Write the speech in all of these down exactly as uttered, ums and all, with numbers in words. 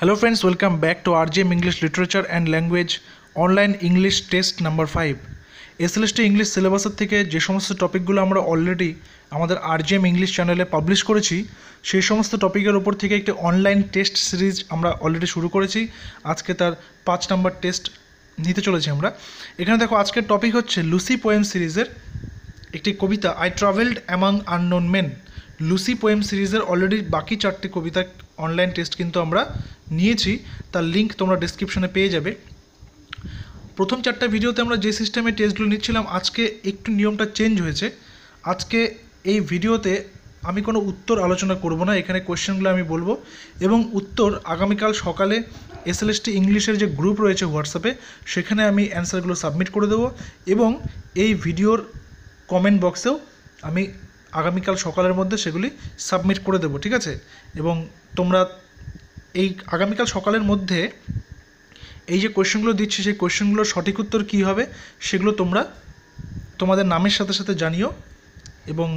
Hello friends, welcome back to RGM English literature and language online English test number five SLST English सिलेबासের থেকে যে সমস্ত টপিকগুলো আমরা অলরেডি আমাদের আরজিএম ইংলিশ চ্যানেলে পাবলিশ করেছি সেই সমস্ত টপিকের উপর থেকে একটি অনলাইন টেস্ট সিরিজ আমরা অলরেডি শুরু করেছি। আজকে তার পাঁচ নম্বর টেস্ট নিতে চলেছি আমরা। এখানে দেখো আজকের টপিক হচ্ছে লুসি পোয়েম সিরিজের একটি কবিতা I travelled among unknown men. Lucy poem সিরিজের অলরেডি বাকি চারটি কবিতা অনলাইন টেস্ট কিন্তু আমরা নিয়েছি, তার লিঙ্ক তোমরা ডেসক্রিপশনে পেয়ে যাবে। প্রথম চারটা ভিডিওতে আমরা যে সিস্টেমে টেস্টগুলো নিচ্ছিলাম আজকে একটু নিয়মটা চেঞ্জ হয়েছে। আজকে এই ভিডিওতে আমি কোনো উত্তর আলোচনা করব না, এখানে কোয়েশ্চেনগুলো আমি বলবো এবং উত্তর আগামীকাল সকালে এসএলএসটি ইংলিশের যে গ্রুপ রয়েছে হোয়াটসঅ্যাপে সেখানে আমি অ্যান্সারগুলো সাবমিট করে দেবো এবং এই ভিডিওর কমেন্ট বক্সেও আমি আগামীকাল সকালের মধ্যে সেগুলি সাবমিট করে দেবো, ঠিক আছে? এবং তোমরা এই আগামীকাল সকালের মধ্যে এই যে কোয়েশ্চেনগুলো দিচ্ছি সেই কোয়েশ্চেনগুলোর সঠিক উত্তর কী হবে সেগুলো তোমরা তোমাদের নামের সাথে সাথে জানিও এবং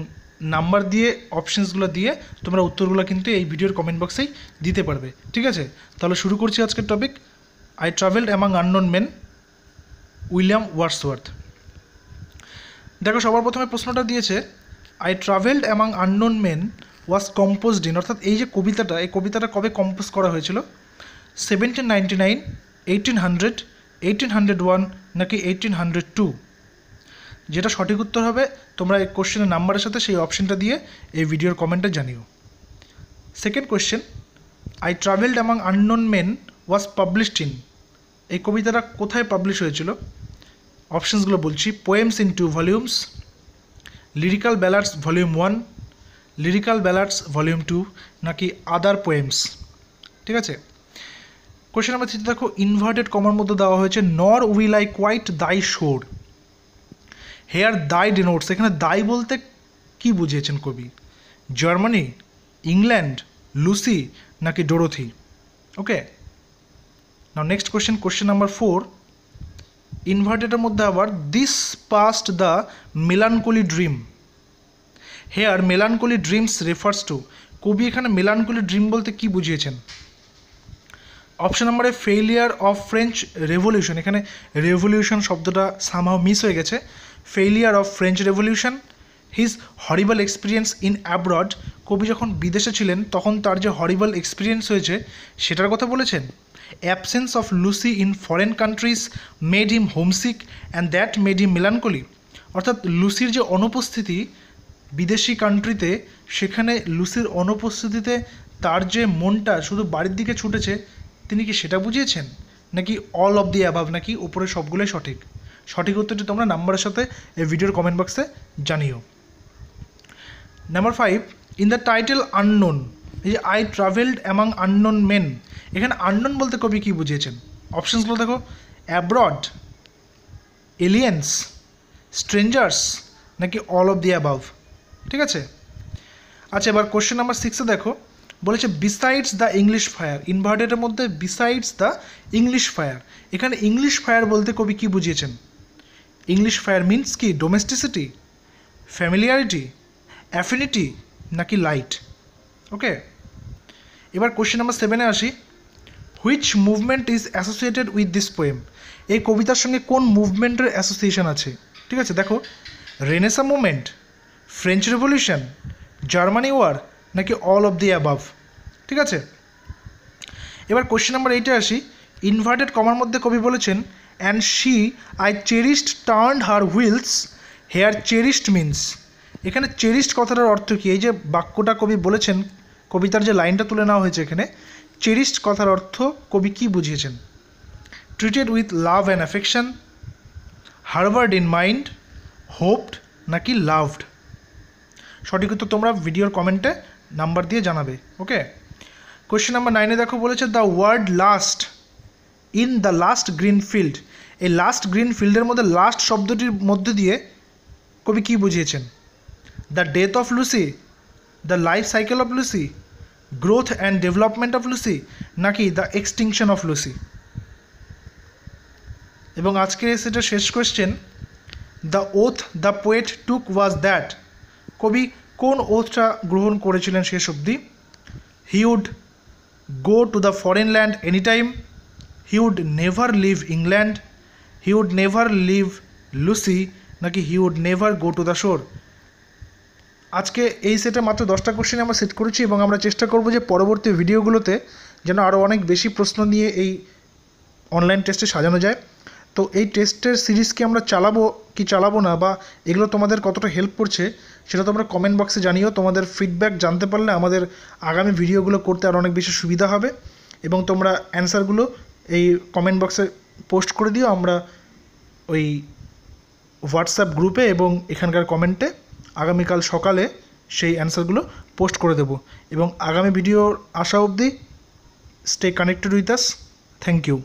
নাম্বার দিয়ে অপশানসগুলো দিয়ে তোমরা উত্তরগুলো কিন্তু এই ভিডিওর কমেন্ট বক্সেই দিতে পারবে, ঠিক আছে? তাহলে শুরু করছি আজকের topic I travelled among unknown men, William Wordsworth. দেখো সবার প্রথমে প্রশ্নটা দিয়েছে I travelled among unknown men was composed in, অর্থাৎ এই যে কবিতাটা এই কবিতাটা কবে কম্পোজ করা হয়েছিল? Seventeen ninety nine, eighteen hundred, eighteen hundred one নাকি এইটিন হান্ড্রেড টু? যেটা সঠিক উত্তর হবে তোমরা এই কোশ্চেনের নাম্বারের সাথে সেই অপশানটা দিয়ে এই ভিডিওর কমেন্টে জানিও। Second question I travelled among unknown men was published in, এই কবিতাটা কোথায় পাবলিশ হয়েছিল? অপশানসগুলো বলছি, poems in two volumes, lyrical ballads volume one, lyrical ballads volume two নাকি আদার পোয়েমস, ঠিক আছে? কোয়েশ্চেন নাম্বার থ্রিতে দেখো ইনভার্টেড কমার মধ্যে দেওয়া হয়েছে নর উইল আই কোয়াইট দাই শোর, হেয়ার দাই ডিনোটস, এখানে দাই বলতে কি বুঝিয়েছেন কবি? জার্মানি, ইংল্যান্ড, লুসি নাকি Dorothy? Okay, now next question, question number four, ইনভার্টেডের মধ্যে আবার this past the melancholy dream, here melancholy dreams refers to, কবি এখানে মেলানকলি ড্রিম বলতে কি বুঝিয়েছেন? অপশান নাম্বারে ফেইলিয়ার অফ ফ্রেঞ্চ রেভলিউশন, এখানে রেভলিউশন শব্দটা সামহাও মিস হয়ে গেছে, failure of French revolution, his horrible experience in abroad, কবি যখন বিদেশে ছিলেন তখন তার যে হরিবল এক্সপিরিয়েন্স হয়েছে সেটার কথা বলেছেন, absence of Lucy in foreign countries made him homesick and that made him melancholy, অর্থাৎ লুসির যে অনুপস্থিতি বিদেশি কান্ট্রিতে সেখানে লুসির অনুপস্থিতিতে তার যে মনটা শুধু বাড়ির দিকে ছুটেছে তিনি কি সেটা বুঝিয়েছেন নাকি অল অফ দি অ্যাবাভ নাকি ওপরে সবগুলোই সঠিক? সঠিক উত্তরটি তোমরা নাম্বারের সাথে এই ভিডিওর কমেন্ট বক্সে জানিও। Number five, in the title unknown, এই যে I travelled among unknown men এখানে আননোন বলতে কবি কী বুঝিয়েছেন? অপশানসগুলো দেখো, অ্যাব্রড, এলিয়েন্স, স্ট্রেঞ্জার্স নাকি অল অফ দি অ্যাবাভ, ঠিক আছে? আচ্ছা এবার কোয়েশ্চেন নাম্বার সিক্সে দেখো বলেছে বিসাইডস দ্য ইংলিশ ফায়ার, ইনভার্টেডের মধ্যে বিসাইডস দ্য ইংলিশ ফায়ার, এখানে ইংলিশ ফায়ার বলতে কবি কী বুঝিয়েছেন? ইংলিশ ফায়ার মিনস কি ডোমেস্টিসিটি, ফ্যামিলিয়ারিটি, অ্যাফিনিটি নাকি লাইট? ওকে, এবার কোয়েশ্চেন নাম্বার সেভেনে আসি, which movement is associated with this poem, এই কবিতার সঙ্গে কোন মুভমেন্টের অ্যাসোসিয়েশন আছে? ঠিক আছে, দেখো renaissance movement, French revolution, Germany war নাকি অল অফ দি অ্যাবাভ, ঠিক আছে? এবার কোয়েশ্চেন নাম্বার এইটে আসি, ইনভার্টেড কমার মধ্যে কবি বলেছেন and she I cherished turned her wheels, here cherished means, এখানে চেরিশড কথাটার অর্থ কী? এই যে বাক্যটা কবি বলেছেন কবিতার যে লাইনটা তুলে নেওয়া হয়েছে এখানে চেরিশড কথার অর্থ কবি কী বুঝিয়েছেন? Treated with love and affection, harboured in mind, hoped নাকি লাভড? সঠিক উত্তর তোমরা ভিডিওর কমেন্টে নাম্বার দিয়ে জানাবে। ওকে, কোয়েশ্চেন নাম্বার নাইনে দেখো বলেছে the word last in the last green field, এই লাস্ট গ্রিন ফিল্ডের মধ্যে লাস্ট শব্দটির মধ্যে দিয়ে কবি কী বুঝিয়েছেন? The death of Lucy, the life cycle of Lucy, growth and development of Lucy নাকি দ্য এক্সটিংশন অফ লুসি? এবং আজকের সেটা শেষ question, the oath the poet took was that, কবি কোন ওথটা গ্রহণ করেছিলেন শেষ অবধি? He would, go to the foreign land anytime. He would never leave England. He would never leave Lucy. ना कि he would never go to the shore. आज के এই সেটে মাত্র দশটা কোশ্চেন আমরা সেট করেছি এবং আমরা চেষ্টা করব যে পরবর্তী ভিডিওগুলোতে যেন আরও অনেক বেশি প্রশ্ন নিয়ে এই অনলাইন টেস্টে সাজানো যায়। তো এই টেস্টের সিরিজকে আমরা চালাবো কি চালাবো না বা এগুলো তোমাদের কতটা হেল্প করছে সেটা তোমরা কমেন্ট বক্সে জানিও। তোমাদের ফিডব্যাক জানতে পারলে আমাদের আগামী ভিডিওগুলো করতে আর অনেক বেশি সুবিধা হবে এবং তোমরা অ্যান্সারগুলো এই কমেন্ট বক্সে পোস্ট করে দিও। আমরা ওই হোয়াটসঅ্যাপ গ্রুপে এবং এখানকার কমেন্টে আগামীকাল সকালে সেই অ্যান্সারগুলো পোস্ট করে দেবো এবং আগামী ভিডিওর আসা অবধি stay connected with us. Thank you.